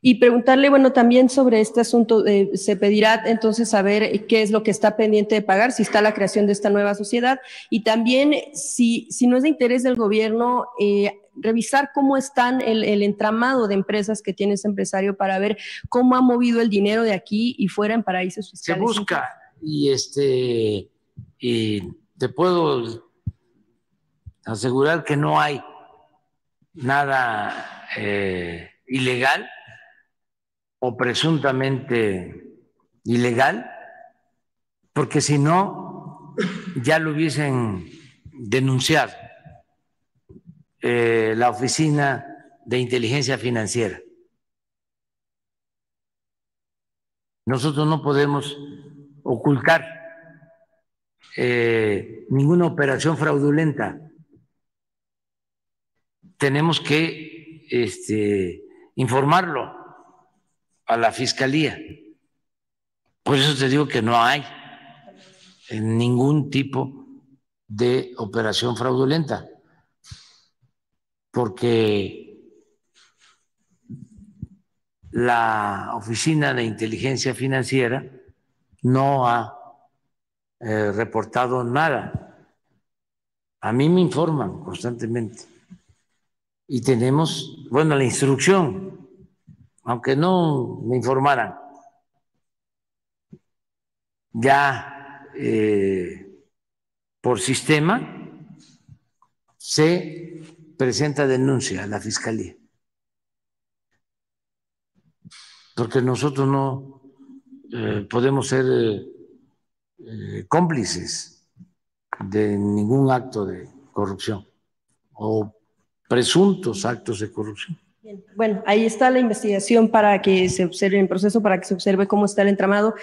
Y preguntarle, bueno, también sobre este asunto, se pedirá entonces saber qué es lo que está pendiente de pagar, si está la creación de esta nueva sociedad, y también si no es de interés del gobierno, revisar cómo están el entramado de empresas que tiene ese empresario para ver cómo ha movido el dinero de aquí y fuera en paraísos fiscales. Se busca, y te puedo asegurar que no hay nada ilegal o presuntamente ilegal, porque si no ya lo hubiesen denunciado la Oficina de Inteligencia Financiera. Nosotros no podemos ocultar ninguna operación fraudulenta. Tenemos que informarlo a la Fiscalía. Por eso te digo que no hay ningún tipo de operación fraudulenta, porque la Oficina de Inteligencia Financiera no ha reportado nada. A mí me informan constantemente y tenemos, bueno, la instrucción, aunque no me informaran, ya por sistema se presenta denuncia a la Fiscalía, porque nosotros no podemos ser cómplices de ningún acto de corrupción o presuntos actos de corrupción. Bueno, ahí está la investigación para que se observe el proceso, para que se observe cómo está el entramado.